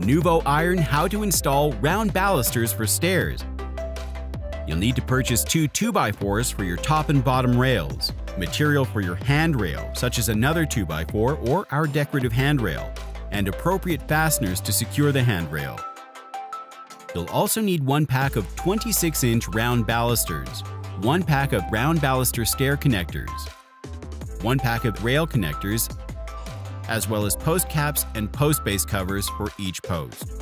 Nuvo Iron How to Install Round Balusters for Stairs. You'll need to purchase two 2x4s for your top and bottom rails, material for your handrail, such as another 2x4 or our decorative handrail, and appropriate fasteners to secure the handrail. You'll also need one pack of 26-inch round balusters, one pack of round baluster stair connectors, one pack of rail connectors, as well as post caps and post base covers for each post.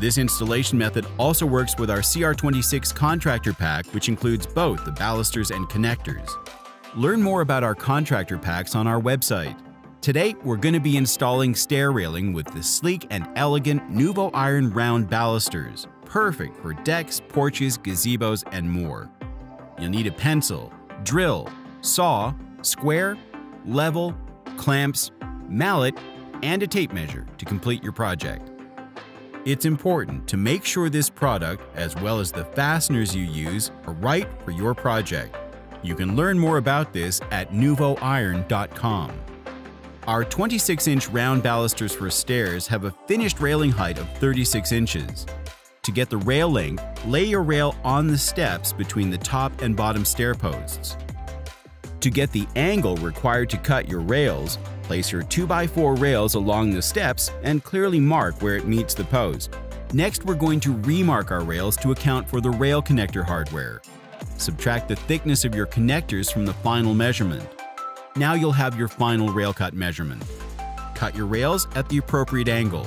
This installation method also works with our CR26 contractor pack, which includes both the balusters and connectors. Learn more about our contractor packs on our website. Today, we're going to be installing stair railing with the sleek and elegant Nuvo Iron round balusters, perfect for decks, porches, gazebos, and more. You'll need a pencil, drill, saw, square, level, clamps, mallet, and a tape measure to complete your project. It's important to make sure this product, as well as the fasteners you use, are right for your project. You can learn more about this at nuvoiron.com. Our 26-inch round balusters for stairs have a finished railing height of 36 inches. To get the rail length, lay your rail on the steps between the top and bottom stair posts. To get the angle required to cut your rails, place your 2x4 rails along the steps and clearly mark where it meets the post. Next, we're going to remark our rails to account for the rail connector hardware. Subtract the thickness of your connectors from the final measurement. Now you'll have your final rail cut measurement. Cut your rails at the appropriate angle.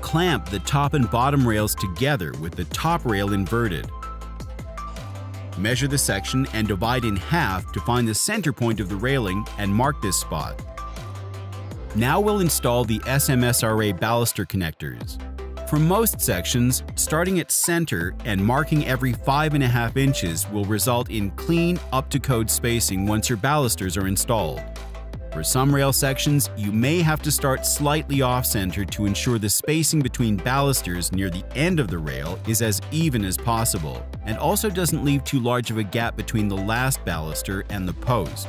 Clamp the top and bottom rails together with the top rail inverted. Measure the section and divide in half to find the center point of the railing and mark this spot. Now we'll install the SMSRA baluster connectors. For most sections, starting at center and marking every 5.5 inches will result in clean, up-to-code spacing once your balusters are installed. For some rail sections, you may have to start slightly off-center to ensure the spacing between balusters near the end of the rail is as even as possible, and also doesn't leave too large of a gap between the last baluster and the post.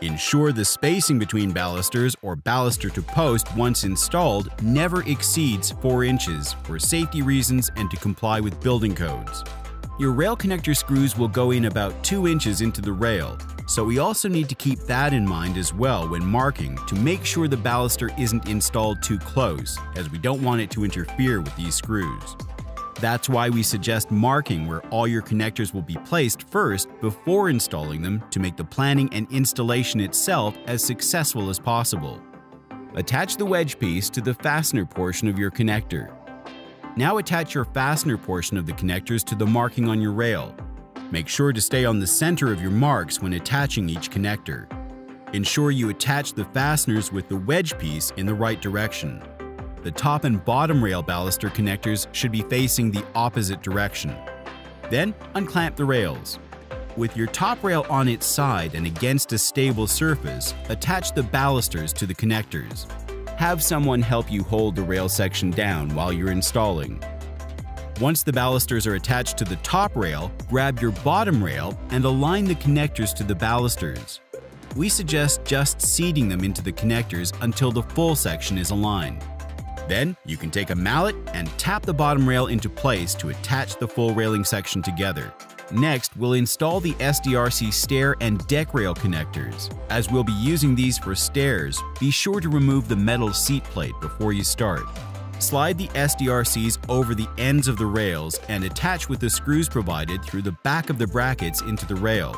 Ensure the spacing between balusters or baluster to post once installed never exceeds 4 inches for safety reasons and to comply with building codes. Your rail connector screws will go in about 2 inches into the rail, so we also need to keep that in mind as well when marking to make sure the baluster isn't installed too close, as we don't want it to interfere with these screws. That's why we suggest marking where all your connectors will be placed first before installing them to make the planning and installation itself as successful as possible. Attach the wedge piece to the fastener portion of your connector. Now attach your fastener portion of the connectors to the marking on your rail. Make sure to stay on the center of your marks when attaching each connector. Ensure you attach the fasteners with the wedge piece in the right direction. The top and bottom rail baluster connectors should be facing the opposite direction. Then unclamp the rails. With your top rail on its side and against a stable surface, attach the balusters to the connectors. Have someone help you hold the rail section down while you're installing. Once the balusters are attached to the top rail, grab your bottom rail and align the connectors to the balusters. We suggest just seating them into the connectors until the full section is aligned. Then you can take a mallet and tap the bottom rail into place to attach the full railing section together. Next, we'll install the SDRC stair and deck rail connectors. As we'll be using these for stairs, be sure to remove the metal seat plate before you start. Slide the SDRCs over the ends of the rails and attach with the screws provided through the back of the brackets into the rail.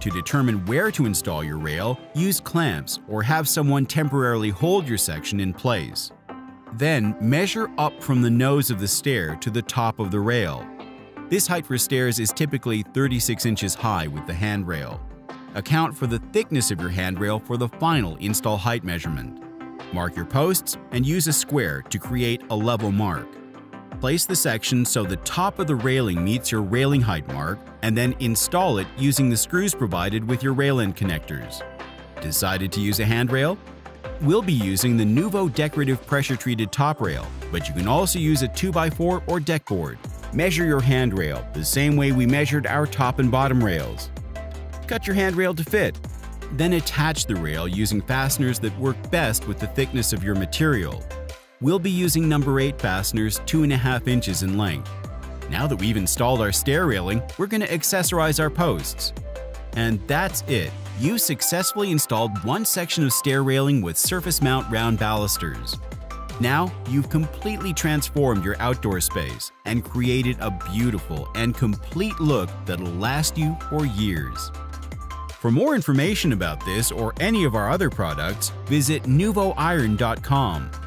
To determine where to install your rail, use clamps or have someone temporarily hold your section in place. Then measure up from the nose of the stair to the top of the rail. This height for stairs is typically 36 inches high with the handrail. Account for the thickness of your handrail for the final install height measurement. Mark your posts and use a square to create a level mark. Place the section so the top of the railing meets your railing height mark, and then install it using the screws provided with your rail end connectors. Decided to use a handrail? We'll be using the Nuvo decorative pressure-treated top rail, but you can also use a 2x4 or deck board. Measure your handrail the same way we measured our top and bottom rails. Cut your handrail to fit. Then attach the rail using fasteners that work best with the thickness of your material. we'll be using number 8 fasteners 2.5 inches in length. Now that we've installed our stair railing, we're going to accessorize our posts. And that's it. You successfully installed one section of stair railing with surface mount round balusters. Now, you've completely transformed your outdoor space and created a beautiful and complete look that'll last you for years. For more information about this or any of our other products, visit nuvoiron.com.